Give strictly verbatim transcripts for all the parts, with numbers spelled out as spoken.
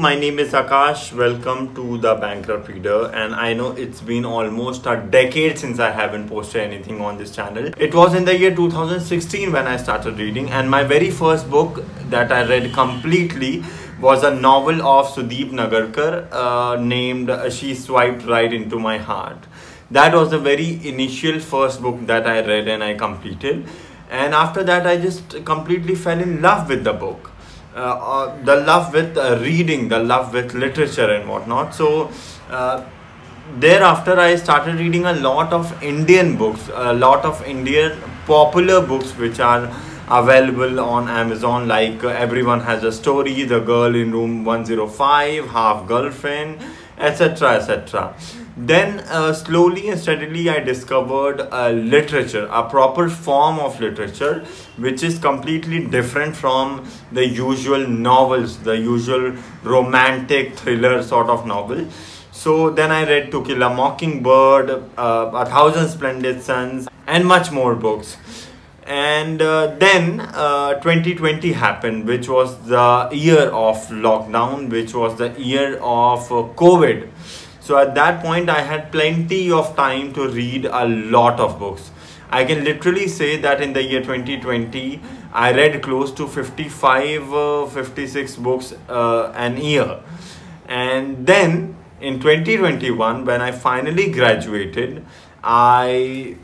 My name is Akash. Welcome to the Bankrupt Reader, and I know it's been almost a decade since I haven't posted anything on this channel. It was in the year two thousand sixteen when I started reading, and my very first book that I read completely was a novel of Sudeep Nagarkar uh, named She Swiped Right Into My Heart. That was the very initial first book that I read and I completed, and after that I just completely fell in love with the book. Uh, uh, the love with uh, reading, the love with literature and whatnot. So uh, thereafter I started reading a lot of Indian books, a lot of Indian popular books which are available on Amazon, like uh, Everyone Has a Story, The Girl in Room one oh five, Half Girlfriend, etc, et cetera. Then uh, slowly and steadily I discovered uh, literature, a proper form of literature which is completely different from the usual novels, the usual romantic thriller sort of novel. So then I read To Kill a Mockingbird, uh, A Thousand Splendid Suns, and much more books. And uh, then uh, twenty twenty happened, which was the year of lockdown, which was the year of uh, COVID. So at that point, I had plenty of time to read a lot of books. I can literally say that in the year twenty twenty, I read close to fifty-five, fifty-six books uh, an year. And then in twenty twenty-one, when I finally graduated, I,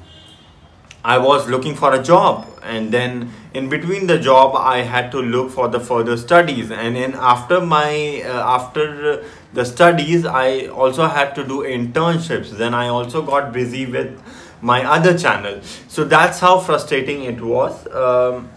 I was looking for a job. And then in between the job, I had to look for the further studies. And then after my, uh, after the studies, I also had to do internships. Then I also got busy with my other channel. So that's how frustrating it was. Um,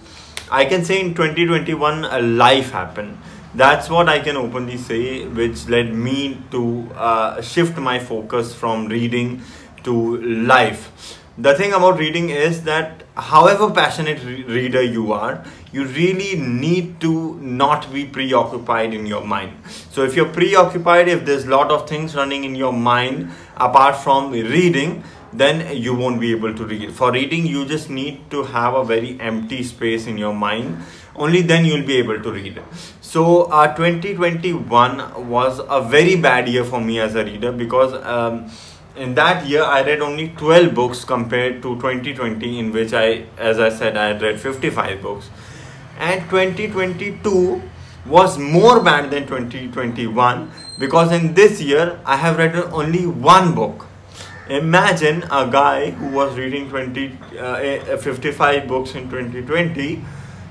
I can say in twenty twenty-one, a life happened. That's what I can openly say, which led me to uh, shift my focus from reading to life. The thing about reading is that however passionate re reader you are, you really need to not be preoccupied in your mind. So if you're preoccupied, if there's a lot of things running in your mind apart from reading, then you won't be able to read. For reading, you just need to have a very empty space in your mind. Only then you'll be able to read. So uh, twenty twenty-one was a very bad year for me as a reader, because um, in that year, I read only twelve books compared to twenty twenty, in which I, as I said, I read fifty-five books. And twenty twenty-two was more bad than twenty twenty-one, because in this year, I have read only one book. Imagine a guy who was reading twenty, uh, fifty-five books in twenty twenty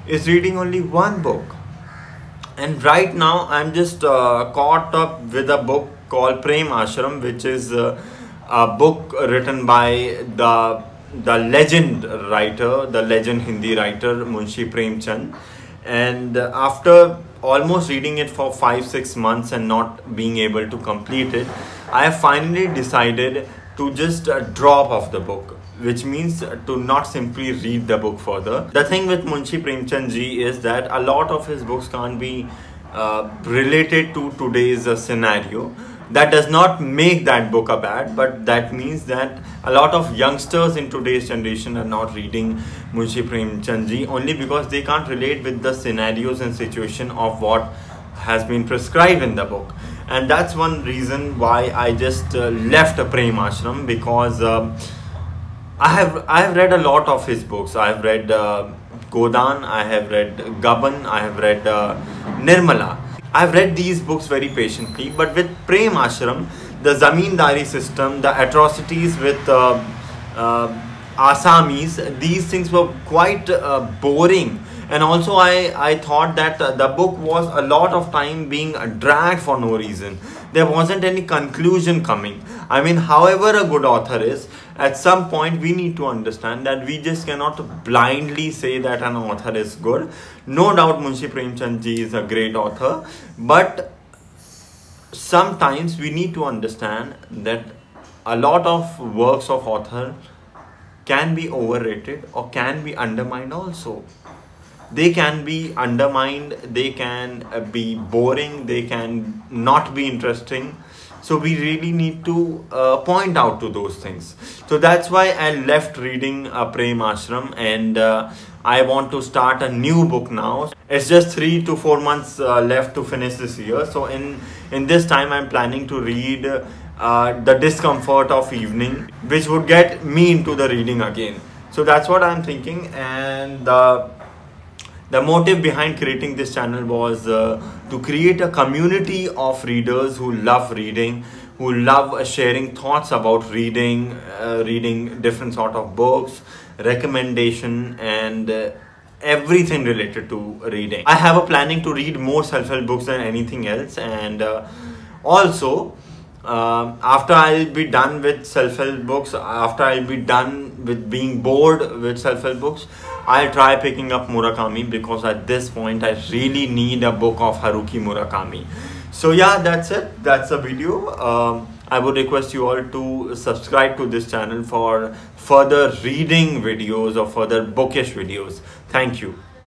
is reading only one book. And right now, I'm just uh, caught up with a book called Prem Ashram, which is... Uh, a book written by the the legend writer, the legend Hindi writer Munshi Premchand. And after almost reading it for five six months and not being able to complete it, I have finally decided to just drop off the book, which means to not simply read the book further. The thing with Munshi Premchand ji is that a lot of his books can't be uh, related to today's uh, scenario. That does not make that book a bad, but that means that a lot of youngsters in today's generation are not reading Munshi Premchand ji only because they can't relate with the scenarios and situation of what has been prescribed in the book. And that's one reason why I just uh, left Prem Ashram, because uh, I have I have read a lot of his books. I have read uh, Godan, I have read Gaban, I have read uh, Nirmala. I've read these books very patiently, but with Prem Ashram, the zamindari system, the atrocities with uh, uh, Assamese, these things were quite uh, boring. And also I, I thought that uh, the book was a lot of time being dragged for no reason. There wasn't any conclusion coming. I mean, however a good author is, at some point we need to understand that we just cannot blindly say that an author is good. No doubt Munshi Premchand ji is a great author, but sometimes we need to understand that a lot of works of author can be overrated or can be undermined also. They can be undermined, they can be boring, they can not be interesting. So we really need to uh, point out to those things. So that's why I left reading uh, Prem Ashram, and uh, I want to start a new book now. It's just three to four months uh, left to finish this year. So in in this time I'm planning to read uh, The Discomfort of Evening, which would get me into the reading again. So that's what I'm thinking. And the The motive behind creating this channel was uh, to create a community of readers who love reading, who love sharing thoughts about reading, uh, reading different sort of books, recommendation, and uh, everything related to reading. I have a planning to read more self-help books than anything else, and uh, also uh, after I'll be done with self-help books, after I'll be done with being bored with self-help books, I'll try picking up Murakami, because at this point I really need a book of Haruki Murakami. So yeah, that's it. That's the video. Um, I would request you all to subscribe to this channel for further reading videos or further bookish videos. Thank you.